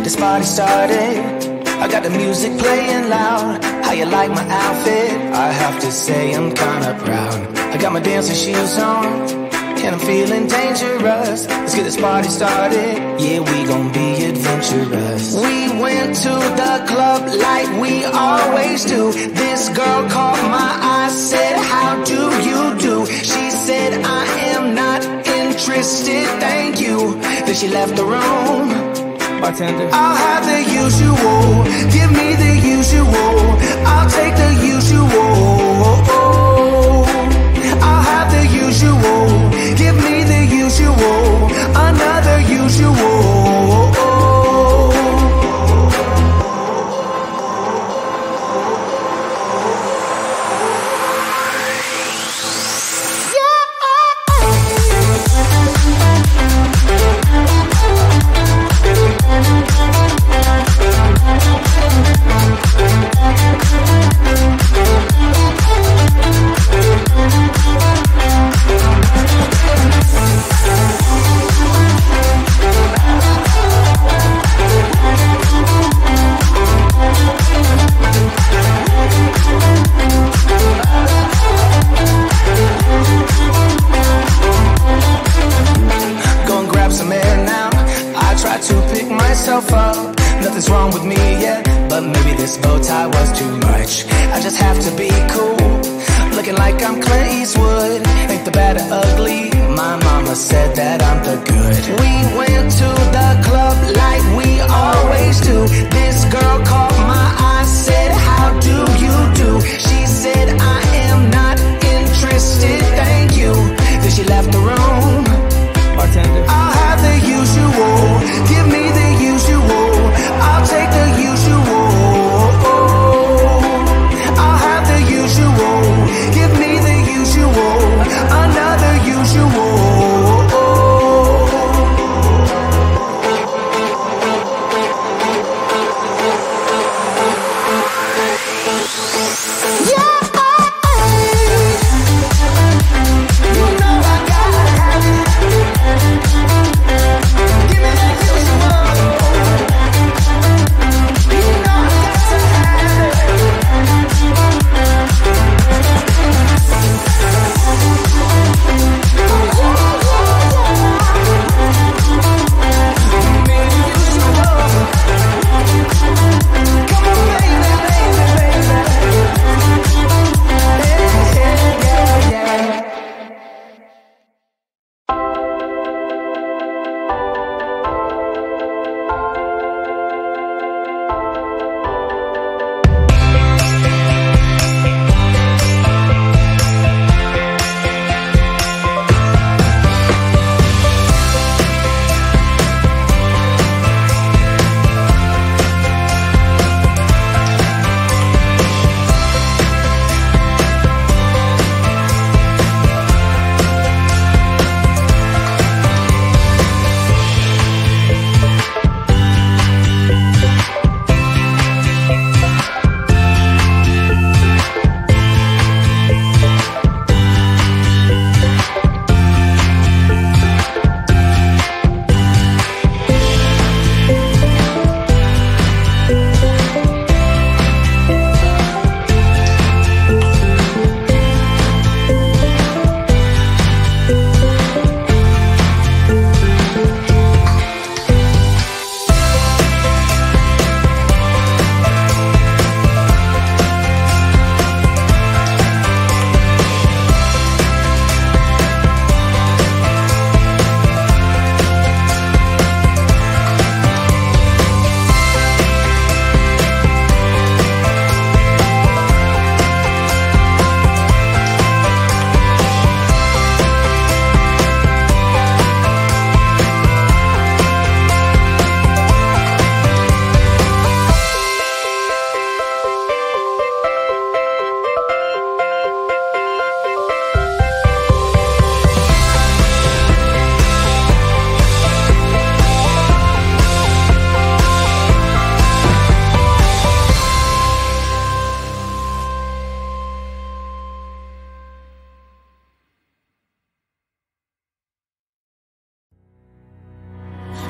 get this party started. I got the music playing loud. How you like my outfit? I have to say I'm kinda proud. I got my dancing shoes on, and I'm feeling dangerous. Let's get this party started. Yeah, we gon' be adventurous. We went to the club like we always do. This girl caught my eye, said, how do you do? She said, I am not interested, thank you. Then she left the room. Bartender, I'll have the usual. Give me the usual. I'll take the usual. I'll have the usual. Give me the usual, another usual. Nothing's wrong with me yet, but maybe this bow tie was too much. I just have to be cool, looking like I'm Clint Eastwood. Ain't the bad or ugly, my mama said that I'm the good. We went to the club like we always do. This girl caught my eye, said, how do you do? She said, I am not interested, thank you. Then she left the room. Bartender, I'll have the usual. Give me the usual. I'll take the usual. I'll have the usual. Give me the usual. Another usual.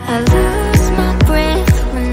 I lose my breath when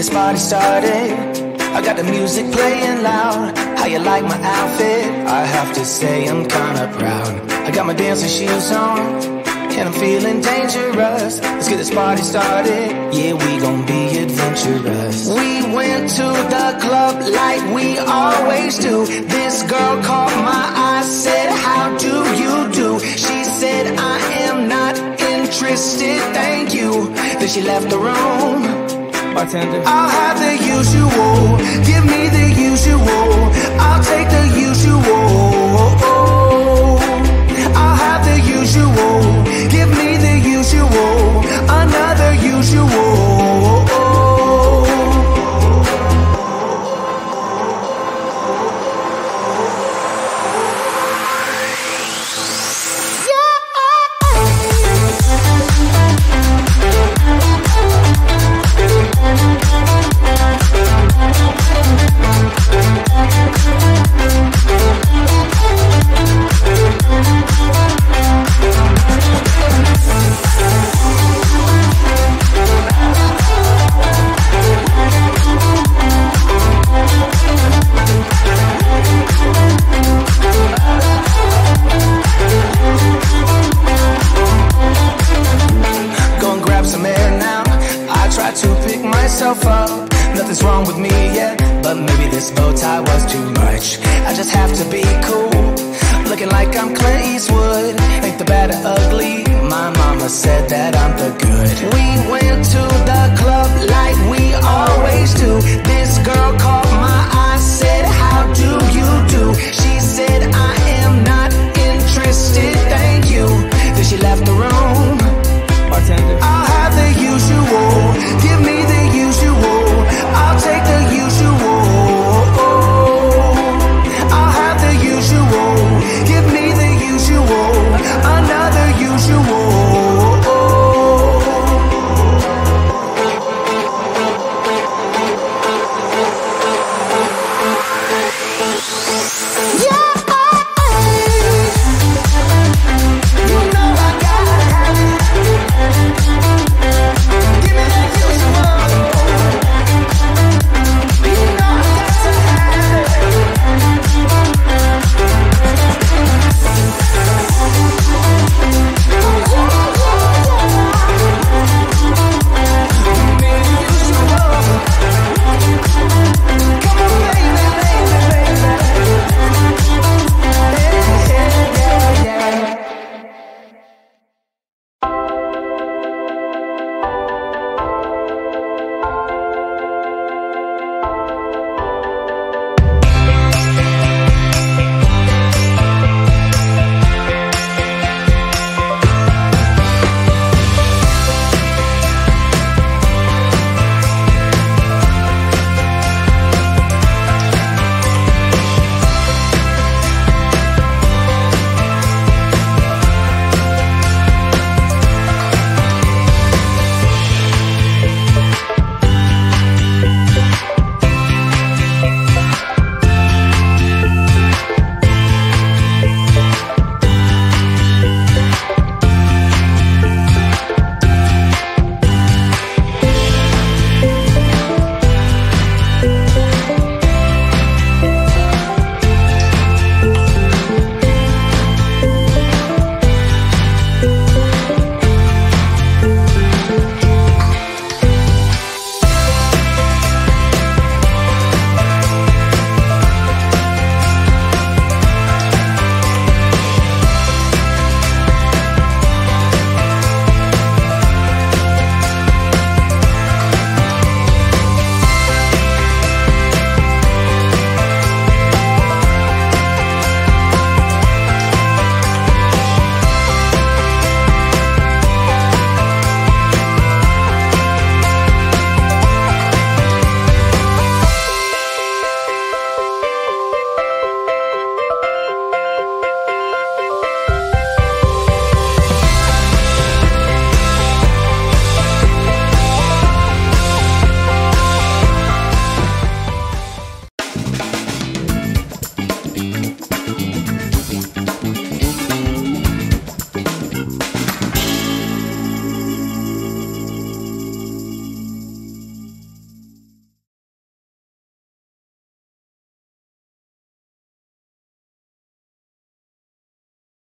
This party started, I got the music playing loud. How you like my outfit? I have to say I'm kinda proud. I got my dancing shoes on, and I'm feeling dangerous. Let's get this party started, yeah, we gon' be adventurous. We went to the club like we always do. This girl caught my eye, said, how do you do? She said, I am not interested, thank you. Then she left the room. Bartender. I'll have the usual, give me the usual, I'll take the usual. I'll have the usual, give me the usual, another usual. try to pick myself up. Nothing's wrong with me yet, but maybe this bow tie was too much. I just have to be cool, looking like I'm Clint Eastwood. Ain't the bad or ugly, my mama said that I'm the good. We went to